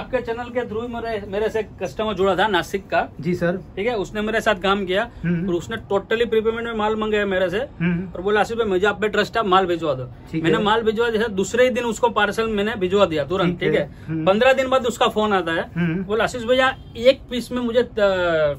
आपके चैनल के थ्रू मेरे से कस्टमर जुड़ा था नासिक का। जी सर। ठीक है, उसने मेरे साथ काम किया और उसने टोटली प्रीपेमेंट में माल मंगाया मेरे से और बोला आशिष भाई मुझे आप पे ट्रस्ट है, माल भिजवा दो। मैंने माल भिजवा दिया, दूसरे ही दिन उसको पार्सल मैंने भिजवा दिया तुरंत। ठीक है, 15 दिन बाद उसका फोन आता है, बोला आशीष भैया एक पीस में मुझे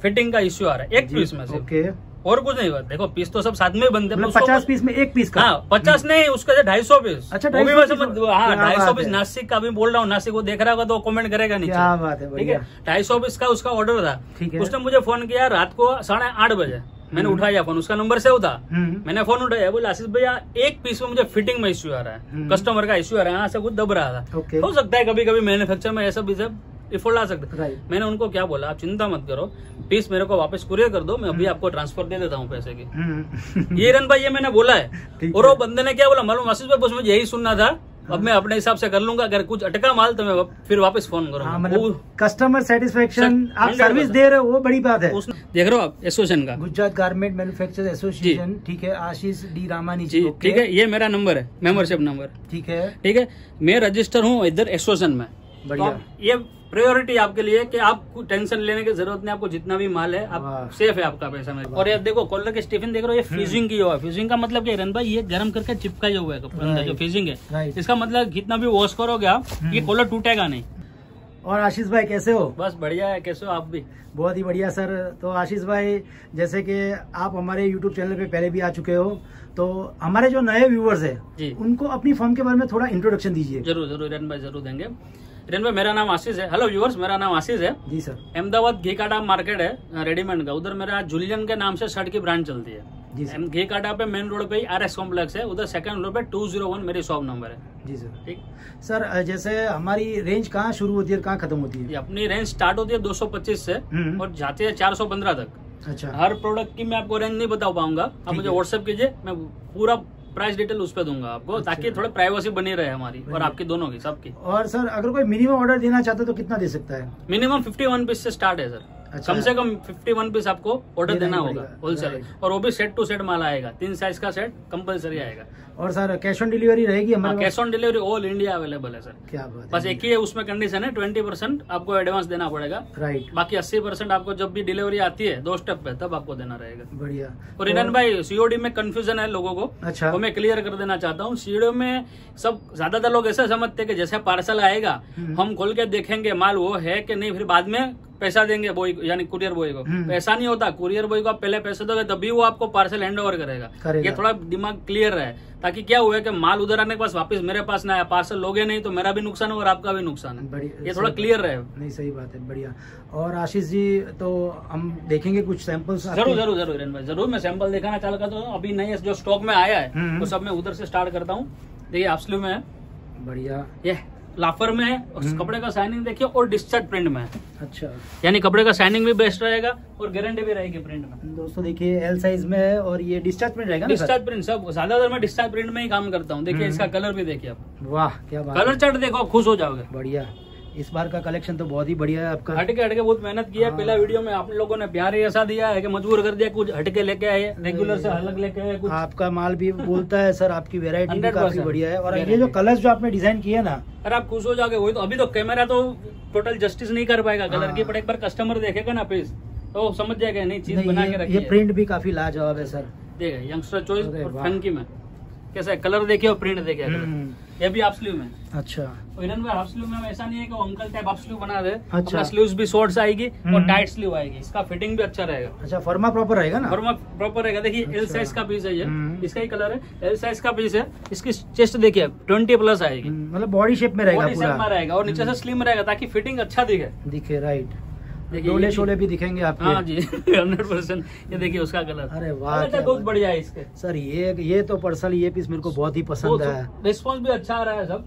फिटिंग का इश्यू आ रहा है, एक पीस में और कुछ नहीं हुआ। देखो पीस तो सब साथ में बनते हैं, 50 पीस में एक पीस का। हाँ, 50 नहीं, उसका 250 पीस। अच्छा, 250 पीस। नासिक का भी बोल रहा हूँ, नासिक को देख रहा होगा तो कमेंट करेगा नीचे। क्या बात है, ठीक है। 250 पीस का उसका ऑर्डर था। उसने मुझे फोन किया रात को 8:30 बजे। मैंने उठाया फोन, उसका नंबर सेव था, मैंने फोन उठाया, बोला आशीष भैया एक पीस में मुझे फिटिंग में इश्यू आ रहा है, कस्टमर का इश्यू आ रहा है, यहाँ से कुछ दब रहा था। हो सकता है कभी कभी मैन्युफैक्चर में ऐसा भी इफोर्ड आ सकता है। मैंने उनको क्या बोला, आप चिंता मत करो, पीस मेरे को वापस कुरियर कर दो, मैं अभी आपको ट्रांसफर दे देता हूँ पैसे की। ये रन भाई, ये मैंने बोला है। और वो बंदे ने क्या बोला मालूम, आशीष भाई बस मुझे यही सुनना था, अब मैं अपने हिसाब से कर लूंगा, अगर कुछ अटका माल तो मैं फिर वापस फोन करूंगा। मतलब कस्टमर सेटिस्फेक्शन, आप सर्विस दे रहे हो वो बड़ी बात है। देख रहे हो आप एसोसिएशन का, गुजरात गारमेंट मैन्युफैक्चरर्स एसोसिएशन। ठीक है, आशीष डी रामानी जी। ठीक है, ये मेरा नंबर है, मेंबरशिप नंबर। ठीक है, ठीक है, मैं रजिस्टर हूँ इधर एसोसिएशन में। बढ़िया, ये प्रायोरिटी आपके लिए कि आपको टेंशन लेने की जरूरत नहीं, आपको जितना भी माल है आप सेफ है आपका पैसा में। और ये देखो कॉलर के स्टिफिन देख रहे हो, ये फ्यूजिंग की हुआ है। फ्यूजिंग का मतलब क्या है रन भाई, ये गर्म करके चिपकाया हुआ है जो फ्यूजिंग है। इसका मतलब कितना भी वॉश करोगे आप ये कॉलर टूटेगा नहीं। और आशीष भाई कैसे हो? बस बढ़िया है, कैसे हो आप भी? बहुत ही बढ़िया सर। तो आशीष भाई जैसे कि आप हमारे YouTube चैनल पे पहले भी आ चुके हो, तो हमारे जो नए व्यूवर्स हैं उनको अपनी फर्म के बारे में थोड़ा इंट्रोडक्शन दीजिए। जरूर जरूर रन भाई, जरूर देंगे। रन भाई मेरा नाम आशीष है। हेलो व्यूवर्स, मेरा नाम आशीष है। जी सर। अहमदाबाद घेकाडा मार्केट है रेडीमेड का, उधर मेरा जूलियन के नाम से शर्ट की ब्रांड चलती है। घेकाडा पे मेन रोड पे RS कॉम्प्लेक्स है, उधर 2nd फ्लोर पे 201 मेरी शॉप नंबर है। जी सर। ठीक सर, जैसे हमारी रेंज कहाँ शुरू होती है, कहाँ खत्म होती है? अपनी रेंज स्टार्ट होती है 225 से और जाती है 415 तक। अच्छा, हर प्रोडक्ट की मैं आपको रेंज नहीं बता पाऊंगा, आप मुझे व्हाट्सएप कीजिए, मैं पूरा प्राइस डिटेल उस पे दूंगा आपको। अच्छा। ताकि थोड़ा प्राइवेसी बनी रहे हमारी और आपकी दोनों की, सबकी। और सर अगर कोई मिनिमम ऑर्डर देना चाहता है तो कितना दे सकता है? मिनिमम 51 पीस से स्टार्ट है सर। अच्छा। कम से कम 51 पीस आपको ऑर्डर देना होगा होलसेल, और वो भी सेट टू सेट माल आएगा, 3 साइज का सेट कंपलसरी आएगा। और सर कैश ऑन डिलीवरी रहेगी हमारे? Cash on delivery all India available है सर। क्या बात, बस एक ही है उसमें कंडीशन है, 20% आपको एडवांस देना पड़ेगा। राइट। बाकी 80% आपको जब भी डिलीवरी आती है 2 स्टेप पे तब आपको देना रहेगा। बढ़िया। और इनन भाई सीओडी में कंफ्यूजन है लोगों को। अच्छा। वो मैं क्लियर कर देना चाहता हूँ। सीओडी में सब ज्यादातर लोग ऐसा समझते हैं कि जैसे पार्सल आएगा हम खोल के देखेंगे माल वो है कि नहीं, फिर बाद में पैसा देंगे बॉय यानी कुरियर बॉय को। ऐसा नहीं होता, कुरियर बॉय को आप पहले पैसे दोगे तभी वो आपको पार्सल हैंड ओवर करेगा। ये थोड़ा दिमाग क्लियर रहे, ताकि क्या हुआ कि माल उधर आने के पास वापस मेरे पास ना आया, पार्सल लोगे नहीं तो मेरा भी नुकसान है और आपका भी नुकसान है। ये थोड़ा क्लियर रहे। नहीं सही बात है, बढ़िया। और आशीष जी तो हम देखेंगे कुछ सैंपल। जरूर जरूर जरूर रन भाई, जरूर मैं सैंपल दिखाना चाहता हूँ। अभी नहीं जो स्टॉक में आया है वो सब मैं उधर से स्टार्ट करता हूँ। देखिए आपस्लू में है, बढ़िया। ये लाफर में है, और कपड़े का शाइनिंग देखिए, और डिस्टर्ट प्रिंट में है। अच्छा, यानी कपड़े का शाइनिंग भी बेस्ट रहेगा और गारंटी भी रहेगी प्रिंट में। दोस्तों देखिए एल साइज में है, और ये डिस्टर्ट प्रिंट रहेगा ना? डिस्टर्ट प्रिंट सब, ज्यादातर मैं डिस्टर्ट प्रिंट में ही काम करता हूँ। देखिए इसका कलर भी देखिए आप, वाह क्या बात, कलर चार्ट देखो आप खुश हो जाओगे। बढ़िया, इस बार का कलेक्शन तो बहुत ही बढ़िया है आपका। हटके हटके बहुत मेहनत किया। पहला वीडियो में आप लोगों ने प्यार ऐसा दिया है कि मजबूर कर दिया, कुछ हटके लेके आए, रेगुलर से अलग लेके आए। आपका माल भी बोलता है सर, आपकी वेरायटी भी काफी बढ़िया है। और ये जो कलर्स जो आपने डिजाइन किया ना, अरे आप खुश हो जाओगे। वही तो, अभी तो कैमरा तो टोटल जस्टिस नहीं कर पाएगा कलर की, पर एक बार कस्टमर देखेगा ना पीस तो समझ जाएगा नहीं चीज बना के रखी है। ये प्रिंट भी काफी लाजवाब है सर, देखिए यंगस्टर चॉइस और फंकी में कैसा है, कलर देखिए और प्रिंट देखिए। ये भी हाफ स्लीव में। अच्छा, इन्होंने हाफ स्लीव में ऐसा नहीं है कि अंकल टाइप हाफ स्लीव बना दे। अच्छा, स्लीव्स भी शॉर्ट्स आएगी और टाइट स्लीव आएगी, इसका फिटिंग भी अच्छा रहेगा। अच्छा, फर्मा प्रॉपर रहेगा ना? फर्मा प्रॉपर रहेगा। देखिए एल साइज का पीस है ये, इसका ही कलर है, एल साइज का पीस है। इसकी चेस्ट देखिए 20+ आएगी, मतलब बॉडी शेप में रहेगा, बॉडी शेप में रहेगा, और नीचे से स्लिम रहेगा ताकि फिटिंग अच्छा दिखे। राइट, गोले शोले भी दिखेंगे आपके। हाँ जी, 100%। ये देखिए उसका कलर, अरे वाह बहुत बढ़िया है इसके सर। ये तो पर्सल, ये पीस मेरे को बहुत ही पसंद आया, रिस्पॉन्स भी अच्छा आ रहा है सब।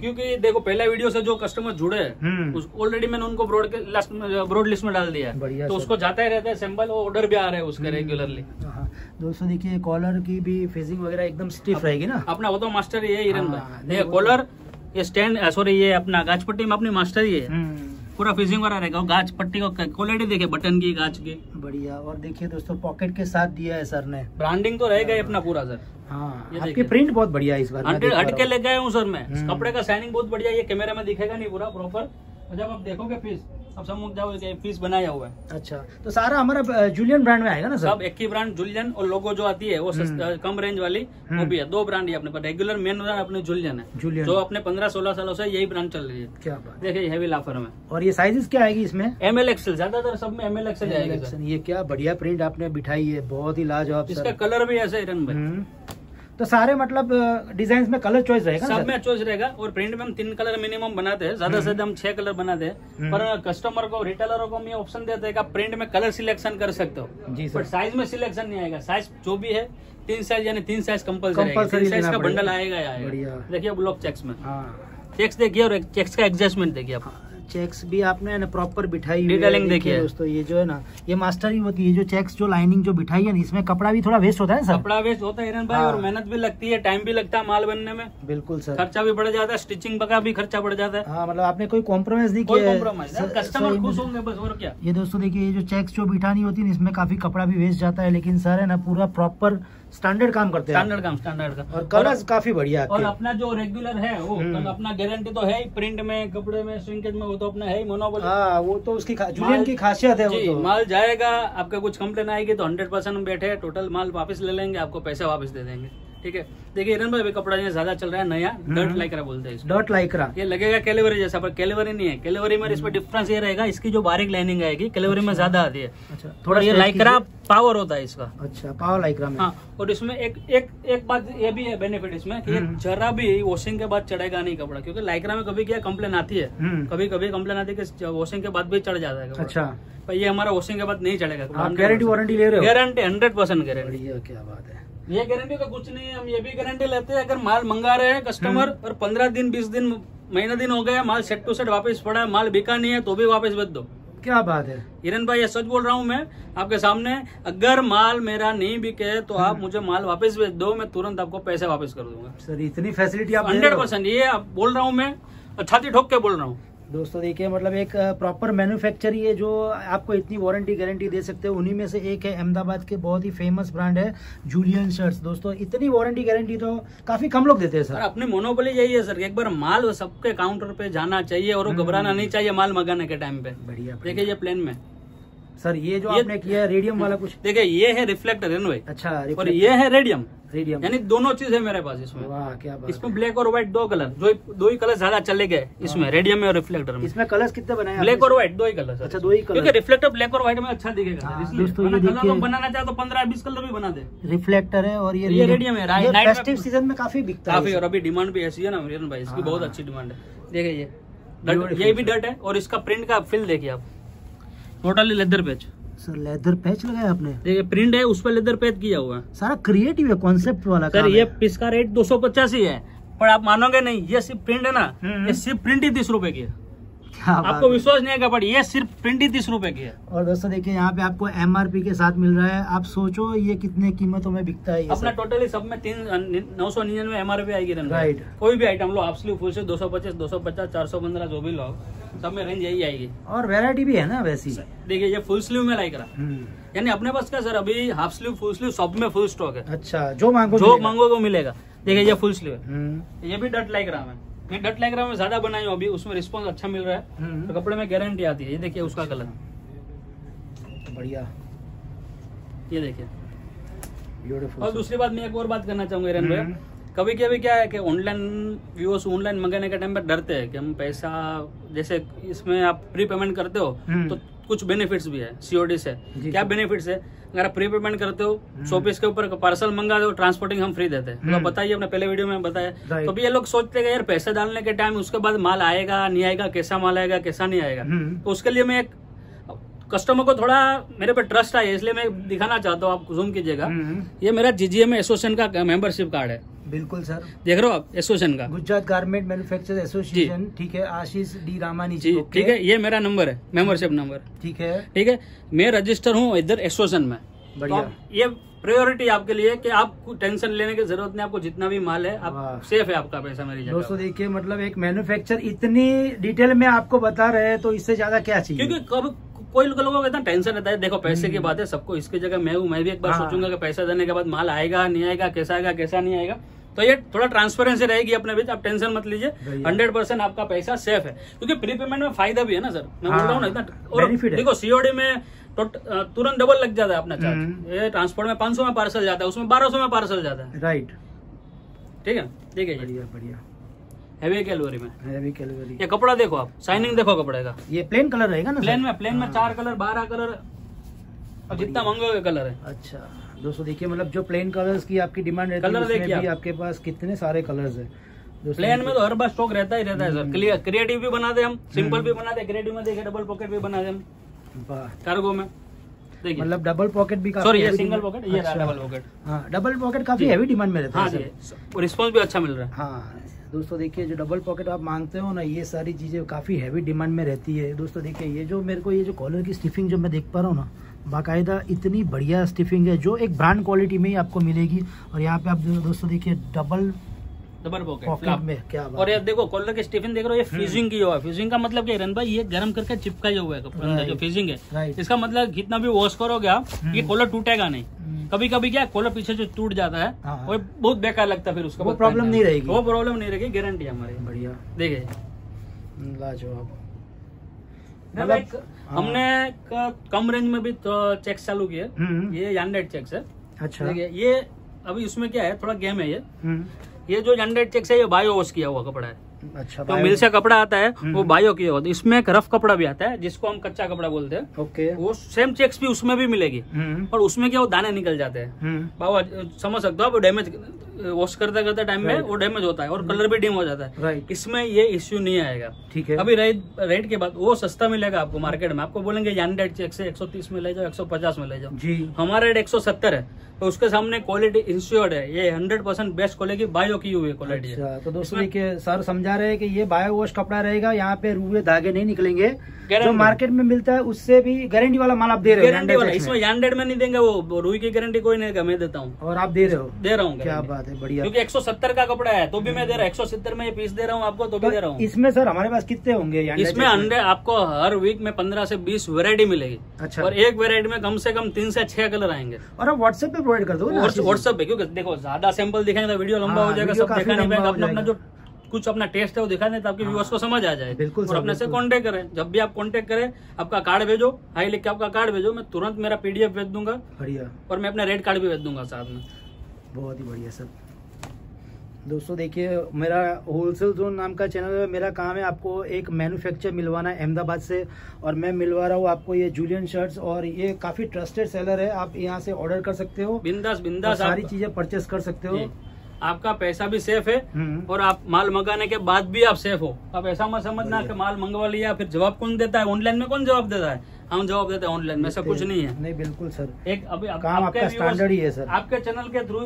क्योंकि देखो पहला वीडियो से जो कस्टमर जुड़े हैं ऑलरेडी मैंने उनको ब्रॉड लिस्ट में डाल दिया है, तो उसको जाता ही रहता है सैंपल, ऑर्डर भी आ रहे हैं उसके रेगुलरली। दोस्तों देखिए कॉलर की भी फेसिंग वगैरह एकदम स्टिफ रहेगी ना, अपना वो तो मास्टर ये हिरन भाई। कॉलर ये स्टैंड, सॉरी ये अपना गाजपट्टी में अपनी मास्टर ही है, पूरा फिजिंग वाला रहेगा। गाज पट्टी को क्वालिटी देखिए, बटन की गाज की, बढ़िया। और देखिए दोस्तों पॉकेट के साथ दिया है सर ने, ब्रांडिंग तो रहेगा ही अपना पूरा सर। हाँ, आपके प्रिंट बहुत बढ़िया है इस बार, हटके लेके आया हूँ सर मैं। कपड़े का शाइनिंग बहुत बढ़िया, ये कैमरा में दिखेगा नहीं पूरा प्रॉपर, और जब आप देखोगे पीस, अब समझ जाओगे पीस बनाया हुआ है। अच्छा, तो सारा हमारा जूलियन ब्रांड में आएगा ना सर? सब एक ही ब्रांड जूलियन, और लोगो जो आती है वो कम रेंज वाली वो भी है। दो ब्रांड है अपने पास, रेगुलर मेन ब्रांड अपने जूलियन है, जो अपने 15-16 सालों से यही ब्रांड चल रही है। क्या बात, देखिए हैवी लाफर में। और ये साइजेस क्या आएगी इसमें? ML XL, ज्यादातर सब में ML XL आएगा। ये क्या बढ़िया प्रिंट आपने बिठाई है, बहुत ही लाजवाब। इसका कलर भी ऐसे हिरन भाई। तो सारे मतलब डिजाइन में कलर चॉइस रहेगा? सब में चॉइस रहेगा। और प्रिंट में हम 3 कलर मिनिमम बनाते हैं, ज्यादा से ज्यादा हम 6 कलर बनाते हैं। पर कस्टमर को, रिटेलरों को हम ये ऑप्शन देते हैं कि आप प्रिंट में कलर सिलेक्शन कर सकते हो जी, पर साइज में सिलेक्शन नहीं आएगा। साइज जो भी है 3 साइज, यानी 3 साइज कंपलसरी का बंडल आएगा। देखिए ब्लॉक चेक्स में, चेक्स देखिए और चेक्स का एडजस्टमेंट देखिए आप। चेक्स भी आपने ना प्रॉपर बिठाई हुई डिटेलिंग देखिए दोस्तों। ये जो है ना, ये मास्टरी होती है। जो चेक्स, जो लाइनिंग जो बिठाई है ना, इसमें कपड़ा भी थोड़ा वेस्ट होता है सर। कपड़ा वेस्ट होता है हिरन भाई, और मेहनत भी लगती है, टाइम भी लगता है माल बनने में। बिल्कुल सर, खर्चा भी बढ़ जाता है, स्टिचिंग का भी खर्चा बढ़ जाता है। हाँ, मतलब आपने कोई कॉम्प्रोमाइज नहीं किया, कस्टमर खुश होंगे बस, और क्या। ये दोस्तों देखिए, ये जो चेक्स जो बिठानी होती है इसमें काफी कपड़ा भी वेस्ट जाता है, लेकिन सर है ना पूरा प्रॉपर स्टैंडर्ड काम करते हैं। स्टैंडर्ड काम। और कलर्स काफी बढ़िया। और अपना जो रेगुलर है वो अपना गारंटी तो है प्रिंट में, कपड़े में, श्रिंकेज में, वो तो अपना है मोनोपोली। हाँ, वो तो उसकी जूलियन की खासियत है। वो तो माल जाएगा, आपका कुछ कंप्लेन आएगी तो 100% हम बैठे टोटल माल वापस ले लेंगे, आपको पैसा वापस दे देंगे। ठीक है, देखिए हिरन भाई, कपड़ा ज्यादा चल रहा है नया, डर्ट लाइक्रा बोलते हैं। डर्ट लाइक्रा ये लगेगा कैलेवरी जैसा, पर कैलेवरी नहीं है। कैलेवरी में इसमें डिफरेंस ये रहेगा, इसकी जो बारीक लाइनिंग आएगी कैलेवरी में ज्यादा आती है। अच्छा, थोड़ा ये लाइक्रा पावर होता है इसका। अच्छा, पावर लाइक्रा में। हाँ, और इसमें एक बात ये भी है बेनिफिट इसमें कि जरा भी वॉशिंग के बाद चढ़ेगा नहीं कपड़ा, क्योंकि लाइक्रा में कभी क्या कंप्लेन आती है, कभी कंप्लेन आती है कि वॉशिंग के बाद भी चढ़ जाता है। अच्छा, पर ये हमारा वॉशिंग के बाद नहीं चढ़ेगा। गारंटी वारंटी ले रहे हो? Guarantee 100% guarantee. क्या बात है, ये गारंटी का कुछ नहीं है। हम ये भी गारंटी लेते हैं, अगर माल मंगा रहे हैं कस्टमर और 15 दिन, 20 दिन, महीना हो गया, माल सेट टू सेट वापस पड़ा, माल बिका नहीं है, तो भी वापस भेज दो। क्या बात है हिरन भाई, ये सच बोल रहा हूँ मैं आपके सामने। अगर माल मेरा नहीं बिके तो आप मुझे माल वापस भेज दो, मैं तुरंत आपको पैसे वापस कर दूंगा। सर इतनी फैसिलिटी आप 100%, ये आप बोल रहा हूँ मैं, छाती ठोक के बोल रहा हूँ। दोस्तों देखिए, मतलब एक प्रॉपर मैन्युफैक्चर ये जो आपको इतनी वारंटी गारंटी दे सकते हैं, उन्हीं में से एक है अहमदाबाद के बहुत ही फेमस ब्रांड है जूलियन शर्ट्स। दोस्तों इतनी वारंटी गारंटी तो काफी कम लोग देते हैं सर। अपनी मोनोपोली यही है सर, एक बार माल सबके काउंटर पे जाना चाहिए और घबराना नहीं चाहिए माल मंगाने के टाइम पे। बढ़िया, देखिए ये प्लेन में सर, ये जो आपने किया रेडियम वाला कुछ, देखिए ये है रिफ्लेक्टर हिरन भाई। अच्छा, और ये है रेडियम, यानी दोनों चीज है मेरे पास इसमें। वाह क्या बात। इसमें ब्लैक और व्हाइट 2 कलर, जो 2 ही कलर ज्यादा चले गए इसमें, रेडियम में और रिफ्लेक्टर में। इसमें कलर्स कितने बनाए? ब्लैक और व्हाइट 2 ही कलर। अच्छा, 2 ही कलर, क्योंकि रिफ्लेक्टर ब्लैक और व्हाइट में अच्छा दिखेगा। दोस्तों बनाना चाहे तो 15-20 कलर भी बना दे। रिफ्लेक्टर है और ये रेडियम है, फेस्टिव सीजन में काफी बिकता है, और अभी डिमांड भी ऐसी है ना हिरन भाई, इसकी बहुत अच्छी डिमांड है। देखिए ये भी डट है, और इसका प्रिंट का फील देखिए आप, totally leather patch. Sir leather patch लगाया आपने? देखिए प्रिंट है, उस पर लेदर पैच किया हुआ। सारा क्रिएटिव है, कॉन्सेप्ट वाला सर। ये पीस का रेट 250 ही है, पर आप मानोगे नहीं, ये सिर्फ प्रिंट है ना, ये सिर्फ प्रिंट ही 30 रुपए की है। आपको विश्वास नहीं है, ये सिर्फ प्रिंट ही 30 रुपए की है। और दोस्तों देखिए, यहाँ पे आपको MRP के साथ मिल रहा है। आप सोचो ये कितने कीमतों में बिकता है। अपना टोटली सब में 999 MRP आएगी राइट। कोई भी आइटम लो आप, स्लीव फुल से 225, 250, 415 जो भी लो, सब में रेंज यही आएगी। और वेरायटी भी है ना वैसी। देखिए ये फुल स्लीव में लाइक्रा, यानी अपने पास का सर अभी हाफ स्लीव फुल स्लीव सब में फुल स्टॉक है। अच्छा, जो मांगो वो मिलेगा। देखिए ये फुल स्लीव है, ये भी डट लाइक्रा में। मैं डट लाइक्रा में ज्यादा बनाई हूँ अभी, उसमें रिस्पांस अच्छा मिल रहा है, तो कपड़े में गारंटी आती है। ये देखिए उसका कलर बढ़िया, ये देखिए ब्यूटीफुल। और दूसरी बात मैं एक और बात करना चाहूंगा हिरन भाई, कभी कभी क्या है कि ऑनलाइन व्यूअर्स ऑनलाइन मंगाने के टाइम पर डरते हैं कि हम पैसा, जैसे इसमें आप प्री पेमेंट करते हो तो कुछ बेनिफिट्स भी है COD से। क्या बेनिफिट्स है? अगर आप प्री पेमेंट करते हो, शॉपिस के ऊपर पार्सल मंगा दो, ट्रांसपोर्टिंग हम फ्री देते हैं। तो बताइए, अपने पहले वीडियो में बताया। तो भी ये लोग सोचते हैं यार पैसा डालने के टाइम उसके बाद माल आएगा नहीं आएगा, कैसा माल आएगा कैसा नहीं आएगा। तो उसके लिए मैं एक कस्टमर को थोड़ा मेरे पे ट्रस्ट आया, इसलिए मैं दिखाना चाहता हूँ। आप जूम कीजिएगा, ये मेरा GGM एसोसिएशन का मेंबरशिप कार्ड है। बिल्कुल सर, देख रहे हो आप एसोसिएशन का, गुजरात गारमेंट मैन्युफैक्चरर्स एसोसिएशन। ठीक है, आशीष डी रामानी जी। ठीक है, ये मेरा नंबर है, मेंबरशिप नंबर। ठीक है, ठीक है, मैं रजिस्टर हूँ इधर एसोसिएशन में। बढ़िया, तो ये प्रायोरिटी आपके लिए कि आपको टेंशन लेने की जरूरत नहीं, आपको जितना भी माल है आप सेफ है, आपका पैसा मेरी जगह। दोस्तों देखिए, मतलब एक मैन्युफैक्चर इतनी डिटेल में आपको बता रहे हैं, तो इससे ज्यादा क्या चाहिए। क्योंकि कोई लोगों को टेंशन रहता है, देखो पैसे की बात है सबको, इसकी जगह मैं भी एक बार सोचूंगा कि पैसा देने के बाद माल आएगा नहीं आएगा, कैसा आएगा कैसा नहीं आएगा। तो ये थोड़ा ट्रांसपेरेंसी रहेगी अपने बीच, आप टेंशन मत लीजिए, 100% आपका पैसा सेफ है। क्योंकि प्री पेमेंट में फायदा भी है ना सर, मैं बोल रहा हूँ ना इतना। और देखो सीओडी में तो तुरंत डबल लग जाता है अपना चार्ज, ये ट्रांसपोर्ट में 500 में पार्सल जाता है, उसमें 1200 में पार्सल जाता है। राइट, ठीक है, ठीक है, बढ़िया बढ़िया। हैवी कैलोरी में, हैवी कैलोरी। ये कपड़ा देखो आप, शाइनिंग देखो कपड़े का। ये प्लेन कलर रहेगा ना, प्लेन में 4 कलर 12 कलर और जितना मंगोगे कलर है। अच्छा दोस्तों देखिए, मतलब जो प्लेन कलर्स की आपकी डिमांड रहती है, उसमें भी आपके पास कितने सारे कलर्स है। प्लेन में तो हर बार स्टॉक रहता ही रहता है सर। क्लियर क्रिएटिव भी बनाते हम, सिंपल भी बनाते, क्रिएटिव में देखिए डबल पॉकेट भी बनाते हम कार्गो में। मतलब डबल पॉकेट भी, सॉरी ये सिंगल पॉकेट, ये डबल पॉकेट। हाँ डबल पॉकेट काफी हैवी डिमांड में रहता है, रिस्पॉन्स भी अच्छा मिल रहा है। हाँ दोस्तों देखिए, जो डबल पॉकेट आप मांगते हो ना, ये सारी चीजें काफी हैवी डिमांड में रहती है। दोस्तों देखिए, ये जो मेरे को ये जो कॉलर की स्टिफिंग जो मैं देख पा रहा हूँ ना, बाकायदा इतनी बढ़िया स्टिफिंग है जो एक ब्रांड क्वालिटी में ही आपको मिलेगी। और यहाँ पे आप दोस्तों देखिए डबल पॉकेट में क्या बात। और ये देखो कॉलर के स्टिफिंग देख रहे हो, ये फ्यूजिंग की हुआ है। फ्यूजिंग का मतलब क्या है रन भाई, ये गर्म करके चिपकाया हुआ है कपड़ा, जो फ्यूजिंग है। इसका मतलब कितना भी वॉश करोगे आप, ये कॉलर टूटेगा नहीं। कभी कभी क्या कॉलर पीछे जो टूट जाता है वो बहुत बेकार लगता है, फिर उसका वो प्रॉब्लम नहीं रहेगी, वो प्रॉब्लम नहीं रहेगी, गारंटी हमारी। बढ़िया, देखिए लाजवाब। हमने कम रेंज में भी चेक्स चालू किए, ये 100 चेक्स है। अच्छा देखिए, ये अभी उसमें क्या है थोड़ा गेम है। ये जो 100 चेक्स है ये बायो वॉश किया हुआ कपड़ा है। अच्छा, तो मिल से कपड़ा आता है वो बायो किया होता है। इसमें एक रफ कपड़ा भी आता है जिसको हम कच्चा कपड़ा बोलते हैं। ओके, वो सेम चेक्स भी उसमें भी मिलेगी, और उसमें क्या वो दाने निकल जाते हैं बाबा, समझ सकते हो आप। डैमेज वॉश करते करते टाइम में वो डैमेज होता है और कलर भी डिम हो जाता है। इसमें ये इश्यू नहीं आएगा, ठीक है। अभी रेट के बाद वो सस्ता मिलेगा आपको मार्केट में। आपको बोलेंगे 100 चेक से 130 में ले जाओ, 150 में ले जाओ जी। हमारा रेट 170 है, तो उसके सामने क्वालिटी इंश्योर्ड है। ये 100% बेस्ट क्वालिटी बायो की हुई क्वालिटी है। तो दोस्तों देखिए सर समझा रहे हैं कि ये बायो वॉश कपड़ा रहेगा, यहाँ पे रुए धागे नहीं निकलेंगे। जो मार्केट में मिलता है उससे भी गारंटी वाला माल आप दे रहे हो। इसमें 100 में नहीं देंगे, वो रुई की गारंटी कोई नहीं देगा, मैं देता हूँ। और आप दे रहे हो, दे रहा हूँ, क्या बात है, बढ़िया। क्योंकि 170 का कपड़ा है तो भी मैं दे रहा हूँ, 170 में ये पीस दे रहा हूँ आपको, तो भी दे रहा हूँ। इसमें सर हमारे पास कितने होंगे? इसमें 100 आपको हर वीक में 15 से 20 वेरायटी मिलेगी। अच्छा, और एक वेरायटी में कम से कम 3 से 6 कलर आएंगे। और आप व्हाट्सएप पे प्रोवाइड कर दो, व्हाट्सएप पे, क्योंकि देखो ज्यादा सैंपल दिखाएंगे तो वीडियो लंबा हो जाएगा, सब दिखा नहीं पाएगा। अपना जो कुछ अपना टेस्ट है वो दिखा दें, आपके व्यूअर्स को समझ आ जाए। बिल्कुल, और अपने से कांटेक्ट करें। जब भी आप कांटेक्ट करें, आपका कार्ड भेजो, हाई लिख के आपका कार्ड भेजो, मैं तुरंत मेरा पीडीएफ भेज दूंगा। बढ़िया, और मैं अपना रेट कार्ड भी भेज दूंगा साथ में। बहुत ही बढ़िया सर। दोस्तों देखिए, मेरा होलसेल जोन नाम का चैनल है। मेरा काम है आपको एक मैन्युफैक्चर मिलवाना है अहमदाबाद से, और मैं मिलवा रहा हूँ आपको ये जूलियन शर्ट्स, और ये काफ़ी ट्रस्टेड सेलर है। आप यहाँ से ऑर्डर कर सकते हो, बिंदास बिंदास सारी चीज़ें परचेस कर सकते हो। आपका पैसा भी सेफ है, और आप माल मंगाने के बाद भी आप सेफ हो। आप ऐसा मत समझना कि माल मंगवा लिया, फिर जवाब कौन देता है ऑनलाइन में? कौन जवाब देता है? हम जवाब देते हैं ऑनलाइन में, ऐसा कुछ नहीं है। नहीं, बिल्कुल सर, एक अभी काम आपका स्टैंडर्ड ही है सर। आपके चैनल के थ्रू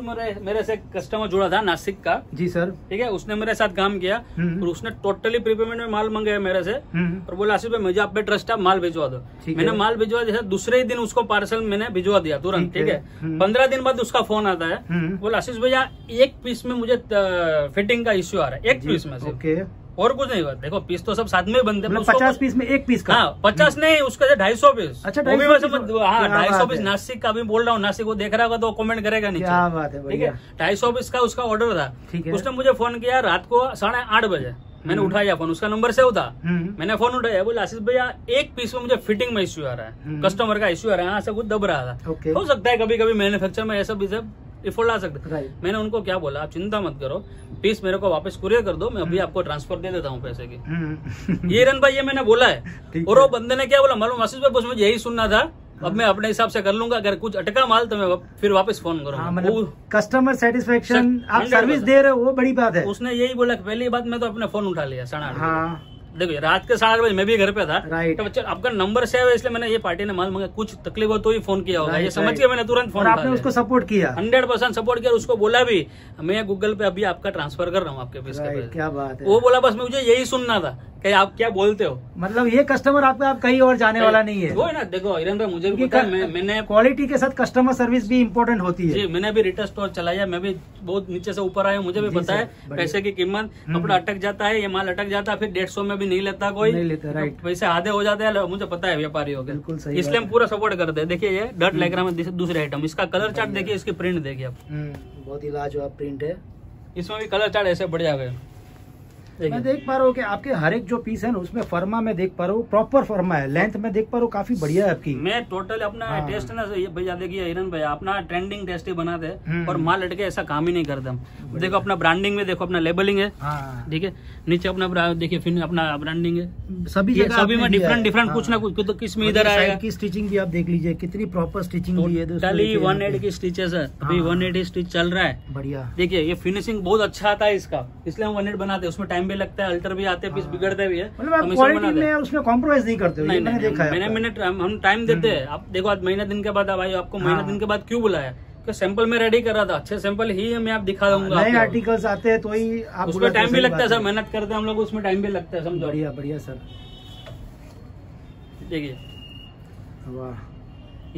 मेरे से कस्टमर जुड़ा था नासिक का, जी सर, ठीक है। उसने मेरे साथ काम किया, और उसने टोटली प्रीपेमेंट में माल मंगाया मेरे से, और बोला आशीष भाई मुझे आप पे ट्रस्ट है, माल भिजवा दो। मैंने माल भिजवा दिया, दूसरे ही दिन उसको पार्सल मैंने भिजवा दिया तुरंत, ठीक है। 15 दिन बाद उसका फोन आता है, बोला आशीष भैया एक पीस में मुझे फिटिंग का इश्यू आ रहा है, एक पीस में से, और कुछ नहीं हुआ। देखो पीस तो सब साथ में बनते हैं, 50 पीस में एक पीस का। हाँ, 50 नहीं, उसका 250 पीस। अच्छा, 250। हाँ, 250 पीस। नासिक का भी बोल रहा हूँ, नासिक वो देख रहा होगा तो कमेंट करेगा नीचे, क्या बात है, ठीक है। 250 पीस का उसका ऑर्डर था। उसने मुझे फोन किया रात को 8:30 बजे, मैंने उठाया फोन, उसका नंबर सेव था, मैंने फोन उठाया, बोला आशीष भैया एक पीस में मुझे फिटिंग में इश्यू आ रहा है, कस्टमर का इश्यू आ रहा है, यहाँ से कुछ दब रहा था। हो सकता है कभी कभी मैन्युफैक्चर में ऐसा भी इफोर्ड आ सकता है। मैंने उनको क्या बोला, आप चिंता मत करो, पीस मेरे को वापस कुरियर कर दो, मैं अभी आपको ट्रांसफर दे देता हूँ पैसे की। ये रन भाई, ये मैंने बोला है। और वो बंदे ने क्या बोला मालूम, आशीष भाई बस मुझे यही सुनना था, अब मैं अपने हिसाब से कर लूंगा, अगर कुछ अटका माल तो मैं फिर वापस फोन करूंगा। मतलब कस्टमर सेटिस्फेक्शन, आप सर्विस दे रहे हो, वो बड़ी बात है। उसने यही बोला, पहली बात मैं तो अपने फोन उठा लिया 8:30 बजे। देखो रात के 8:30 बजे मैं भी घर पे था, तो बच्चा आपका नंबर सेव है, इसलिए मैंने ये पार्टी ने माल मंगा, कुछ तकलीफ हो तो ही फोन किया होगा, ये समझ के मैंने तुरंत फोन। आपने उसको सपोर्ट किया, 100% सपोर्ट किया। उसको बोला भी मैं गूगल पे अभी आपका ट्रांसफर कर रहा हूँ आपके पास, क्या बात है। वो बोला बस मुझे यही सुनना था कि आप क्या बोलते हो, मतलब ये कस्टमर आपका आप कहीं और जाने वाला नहीं है। वो ना देखो हिरन भाई, मुझे भी पता है, मैंने क्वालिटी के साथ कस्टमर सर्विस भी इम्पोर्टेंट होती है जी। मैंने भी रिटेल स्टोर चलाया, मैं भी बहुत नीचे से ऊपर आया, मुझे भी पता है पैसे की कीमत। कपड़ा अटक जाता है, ये माल अटक जाता है, फिर 150 में भी नहीं लेता कोई, नहीं लेता, राइट। पैसे आधे हो जाते हैं, मुझे पता है व्यापारियों के, इसलिए हम पूरा सपोर्ट करते हैं। देखिए ये डट लेग्राम में दूसरे आइटम, इसका कलर चार्ट देखिए, इसकी प्रिंट देखिए आप, बहुत ही लाजवाब प्रिंट है। इसमें भी कलर चार्ट ऐसे बढ़िया गए। मैं देख पा रहा हूँ कि आपके हर एक जो पीस है ना उसमें फर्मा में देख पा रहा हूँ, प्रॉपर फर्मा है, लेंथ में देख पा रहा हूँ काफी बढ़िया है आपकी। मैं टोटल अपना टेस्ट ना भैया, देखिए हिरन भैया अपना ट्रेंडिंग टेस्ट ही बनाते हैं और माल लटके ऐसा काम ही नहीं करते हम। देखो अपना ब्रांडिंग में देखो, अपना लेबलिंग है ठीक है, नीचे अपना देखिए फिर अपना ब्रांडिंग है, सभी में डिफरेंट डिफरेंट कुछ ना कुछ, तो किस में इधर आएगा की स्टिचिंग भी आप देख लीजिए कितनी प्रॉपर स्टिचिंग है। 180 की स्टिचेस है अभी, 180 स्टिच चल रहा है बढ़िया। देखिए ये फिनिशिंग बहुत अच्छा आता है इसका, इसलिए हम 180 बनाते हैं, उसमें टाइम भी लगता है, अल्टर भी आते हैं, पीस बिगड़ते भी है, मतलब क्वालिटी में उसमें कॉम्प्रोमाइज नहीं करते हो। ये मैंने देखा है, हम टाइम देते हैं। आप देखो आज महीना दिन के बाद भाई, आपको महीना दिन के बाद क्यों बुलाया, सैंपल में रेडी कर रहा था, अच्छे सैंपल ही मैं आप दिखा दूंगा। नए आर्टिकल्स आते हैं तो ही आप उसमें टाइम भी लगता है सर, मेहनत करते हैं हम लोग, उसमें टाइम भी लगता है समझो। बढ़िया बढ़िया सर, देखिए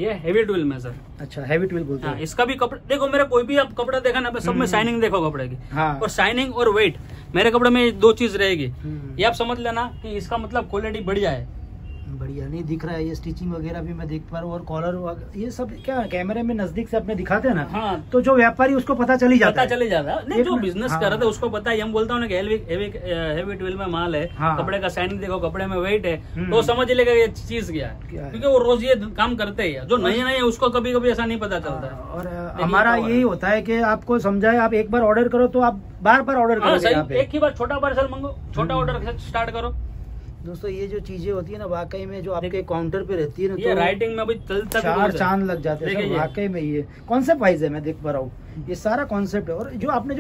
ये हेवी ट्विल में सर। अच्छा हेवी ट्विल बोलते हैं। इसका भी कपड़ा देखो, मेरा कोई भी आप कपड़ा देखा ना सब में शाइनिंग देखो कपड़े की, और शाइनिंग और वेट मेरे कपड़े में दो चीज रहेगी, ये आप समझ लेना कि इसका मतलब क्वालिटी बढ़िया है। बढ़िया नहीं दिख रहा है, ये स्टिचिंग वगैरह भी मैं देख पा रहा हूँ, और कॉलर ये सब क्या कैमरे में नजदीक से अपने दिखाते हैं ना, तो जो व्यापारी उसको पता चली जाता है, नहीं जो बिजनेस कर रहा था उसको पता है। हम बोलता हूँ ना कि हेवी ट्वेल में माल है, कपड़े का साइन देखो, कपड़े में वेट है, तो समझ लेगा ये चीज क्या है, क्योंकि वो रोज ये काम करते है, जो नए नए उसको कभी कभी ऐसा नहीं पता चलता है। और हमारा यही होता है की आपको समझाए, आप एक बार ऑर्डर करो तो आप बार बार ऑर्डर करो, एक ही बार छोटा पार्सल मंगो, छोटा ऑर्डर स्टार्ट करो। दोस्तों ये जो चीजें होती है ना वाकई में, जो आपके काउंटर पे रहती है ना, ये तो राइटिंग में भी चार चांद लग जाते हैं वाकई में। ये कॉन्सेप्ट वाइज है, मैं देख पा रहा हूँ ये सारा कॉन्सेप्ट है। और जो आपने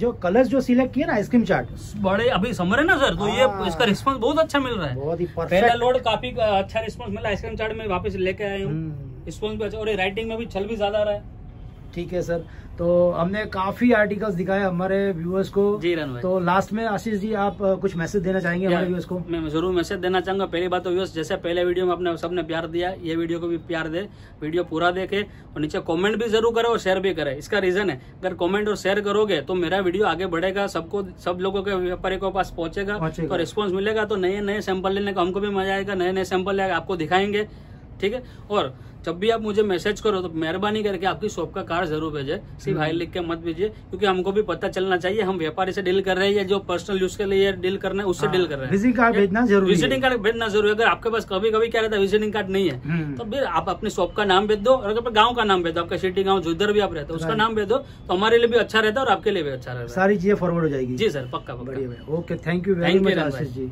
जो कलर्स जो सिलेक्ट किए ना आइसक्रीम चार्ट बड़े अभी समर है ना सर, तो ये इसका रिस्पॉन्स बहुत अच्छा मिल रहा है, बहुत ही पहला लोड काफी अच्छा रिस्पॉन्स मिला। आइसक्रीम चार्ट में वापस लेके आए हूँ, रिस्पॉन्स भी अच्छा, और राइटिंग में भी छल भी ज्यादा रहा है। ठीक है सर, तो हमने काफी आर्टिकल्स दिखाए हमारे व्यूअर्स को जी भाई। तो लास्ट में आशीष जी आप कुछ मैसेज देना चाहेंगे हमारे व्यूअर्स को? मैं जरूर मैसेज देना चाहूंगा। पहली बात तो व्यूअर्स, जैसे पहले वीडियो में आपने सबने प्यार दिया, ये वीडियो को भी प्यार दे, वीडियो पूरा देखे और नीचे कॉमेंट भी जरूर करे और शेयर भी करे। इसका रीजन है, अगर कॉमेंट और शेयर करोगे तो मेरा वीडियो आगे बढ़ेगा, सबको सब लोगों के व्यापारी के पास पहुंचेगा और रिस्पॉन्स मिलेगा, तो नए नए सैंपल लेने का हमको भी मजा आएगा, नए नए सैंपल आपको दिखाएंगे ठीक है। और जब भी आप मुझे मैसेज करो तो मेहरबानी करके आपकी शॉप का कार्ड जरूर भेजे, सिर्फ हाई लिख के मत भेजिए, क्योंकि हमको भी पता चलना चाहिए हम व्यापारी से डील कर रहे हैं या जो पर्सनल यूज के लिए डील करना है उससे डील कर रहे हैं। विजिटिंग कार्ड भेजना जरूरी, विजिटिंग कार्ड भेजना जरूरी। अगर आपके पास कभी कभी क्या रहता है विजिटिंग कार्ड नहीं है, तो फिर आप अपने शॉप का नाम भेज दो और अपने गाँव का नाम भेज दो, आपका सिटी गाँव जिधर भी आप रहते हो उसका नाम भेज दो, तो हमारे लिए भी अच्छा रहता है और आपके लिए भी अच्छा रहता है, सारी चीजें फॉरवर्ड हो जाएगी। जी सर पक्का। Okay thank you very much Ashish ji.